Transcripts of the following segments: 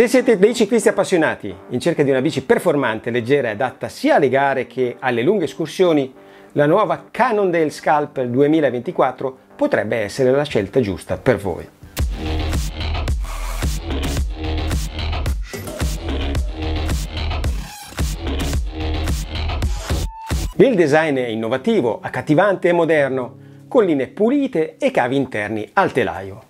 Se siete dei ciclisti appassionati in cerca di una bici performante, leggera e adatta sia alle gare che alle lunghe escursioni, la nuova Cannondale Scalpel 2024 potrebbe essere la scelta giusta per voi. Il design è innovativo, accattivante e moderno, con linee pulite e cavi interni al telaio.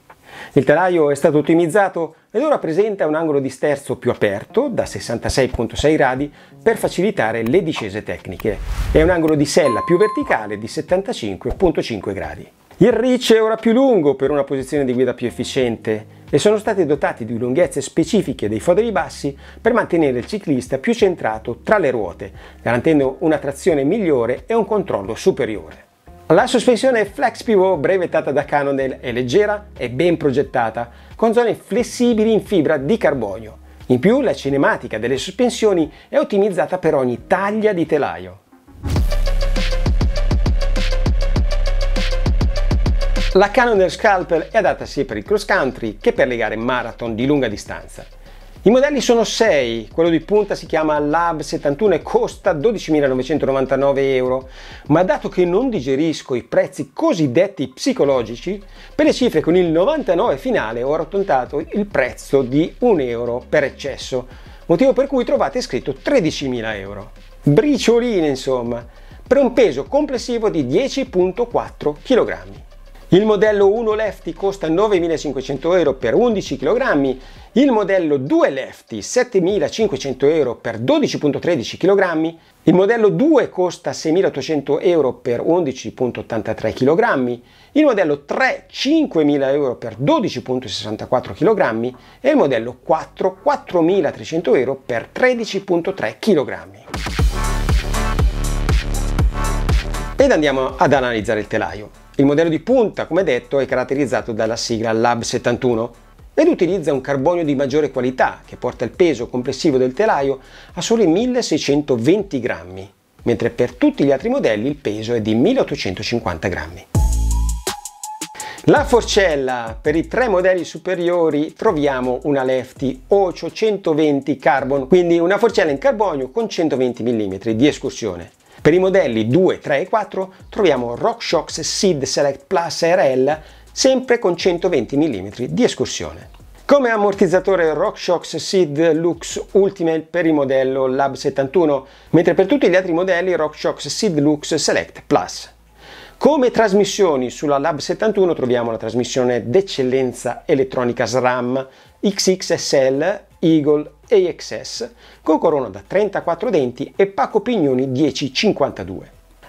Il telaio è stato ottimizzato ed ora presenta un angolo di sterzo più aperto da 66,6 gradi per facilitare le discese tecniche e un angolo di sella più verticale di 75,5 gradi. Il reach è ora più lungo per una posizione di guida più efficiente e sono stati dotati di lunghezze specifiche dei foderi bassi per mantenere il ciclista più centrato tra le ruote, garantendo una trazione migliore e un controllo superiore. La sospensione Flex Pivot brevettata da Cannondale è leggera e ben progettata, con zone flessibili in fibra di carbonio. In più la cinematica delle sospensioni è ottimizzata per ogni taglia di telaio. La Cannondale Scalpel è adatta sia per il cross country che per le gare marathon di lunga distanza. I modelli sono 6, quello di punta si chiama Lab 71 e costa 12.999 euro, ma dato che non digerisco i prezzi cosiddetti psicologici, per le cifre con il 99 finale ho arrotondato il prezzo di 1 euro per eccesso, motivo per cui trovate scritto 13.000 euro. Bricioline insomma, per un peso complessivo di 10,4 kg. Il modello 1 Lefty costa 9.500 euro per 11 kg, il modello 2 Lefty 7.500 euro per 12,13 kg, il modello 2 costa 6.800 euro per 11,83 kg, il modello 3 5.000 euro per 12,64 kg e il modello 4 4.300 euro per 13,3 kg. Ed andiamo ad analizzare il telaio. Il modello di punta, come detto, è caratterizzato dalla sigla Lab 71 ed utilizza un carbonio di maggiore qualità che porta il peso complessivo del telaio a soli 1620 grammi, mentre per tutti gli altri modelli il peso è di 1850 grammi. La forcella: per i tre modelli superiori troviamo una Lefty Ocho 120 Carbon, quindi una forcella in carbonio con 120 mm di escursione. Per i modelli 2, 3 e 4 troviamo RockShox SID Select+ RL, sempre con 120 mm di escursione. Come ammortizzatore RockShox SIDLuxe Ultimate per il modello Lab 71, mentre per tutti gli altri modelli RockShox SIDLuxe Select+. Come trasmissioni sulla Lab 71 troviamo la trasmissione d'eccellenza elettronica SRAM XXSL Eagle AXS con corona da 34 denti e pacco pignoni 10-52.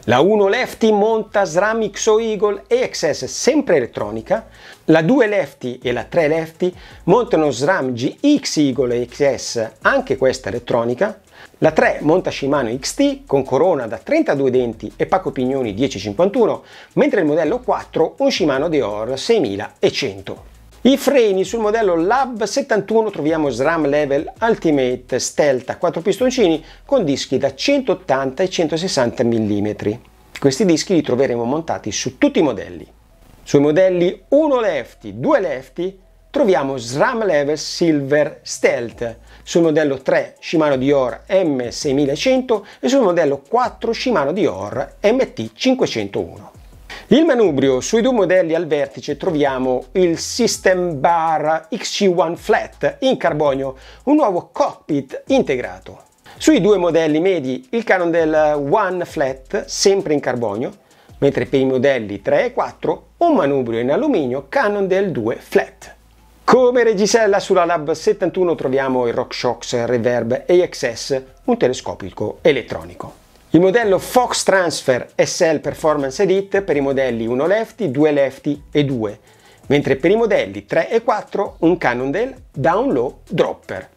La 1 Lefty monta SRAM XO Eagle AXS sempre elettronica, la 2 Lefty e la 3 Lefty montano SRAM GX Eagle AXS, anche questa elettronica. La 3 monta Shimano XT con corona da 32 denti e pacco pignoni 10-51, mentre il modello 4 un Shimano Deore 6100. I freni: sul modello Lab 71 troviamo SRAM LEVEL Ultimate STEALTH a 4 pistoncini con dischi da 180 e 160 mm. Questi dischi li troveremo montati su tutti i modelli. Sui modelli 1 Lefty, 2 Lefty troviamo SRAM LEVEL SILVER STEALTH, sul modello 3 Shimano Deore M6100 e sul modello 4 Shimano Deore MT501. Il manubrio: sui due modelli al vertice troviamo il System Bar XC 1 Flat in carbonio, un nuovo cockpit integrato. Sui due modelli medi il Cannondale 1 Flat sempre in carbonio, mentre per i modelli 3 e 4 un manubrio in alluminio Cannondale 2 Flat. Come regisella sulla Lab 71 troviamo il RockShox Reverb AXS, un telescopico elettronico. Il modello Fox Transfer SL Performance Edit per i modelli 1 Lefty, 2 Lefty e 2, mentre per i modelli 3 e 4 un Cannondale Downlow Dropper.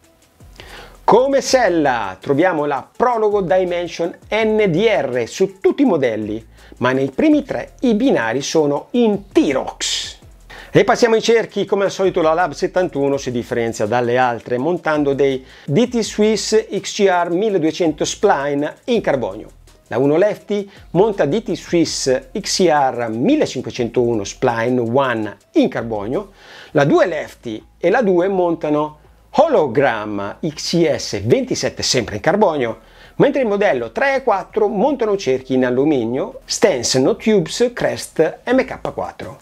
Come sella troviamo la Prologo Dimension NDR su tutti i modelli, ma nei primi tre i binari sono in T-Rox. E passiamo ai cerchi: come al solito la Lab 71 si differenzia dalle altre montando dei DT Swiss XCR 1200 Spline in carbonio. La 1 Lefty monta DT Swiss XCR 1501 Spline 1 in carbonio, la 2 Lefty e la 2 montano Hologram XCS 27 sempre in carbonio, mentre il modello 3 e 4 montano cerchi in alluminio Stance No Tubes Crest MK4.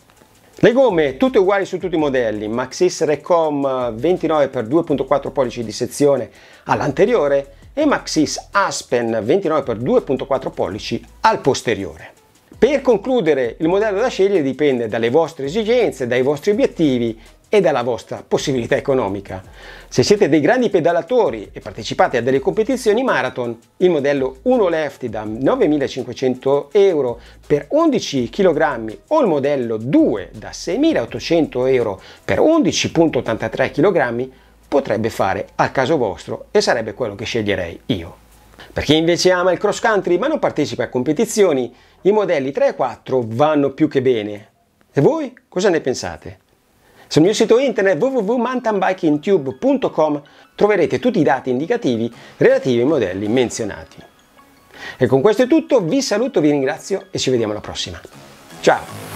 Le gomme tutte uguali su tutti i modelli, Maxxis Rekon 29 x 2.4 pollici di sezione all'anteriore e Maxxis Aspen 29 x 2.4 pollici al posteriore. Per concludere, il modello da scegliere dipende dalle vostre esigenze, dai vostri obiettivi e dalla vostra possibilità economica. Se siete dei grandi pedalatori e partecipate a delle competizioni marathon, il modello 1 Lefty da 9.500 euro per 11 kg o il modello 2 da 6.800 euro per 11.83 kg potrebbe fare al caso vostro e sarebbe quello che sceglierei io. Per chi invece ama il cross country ma non partecipa a competizioni, i modelli 3 e 4 vanno più che bene. E voi cosa ne pensate? Sul mio sito internet www.mountainbikingtube.com troverete tutti i dati indicativi relativi ai modelli menzionati. E con questo è tutto, vi saluto, vi ringrazio e ci vediamo alla prossima. Ciao!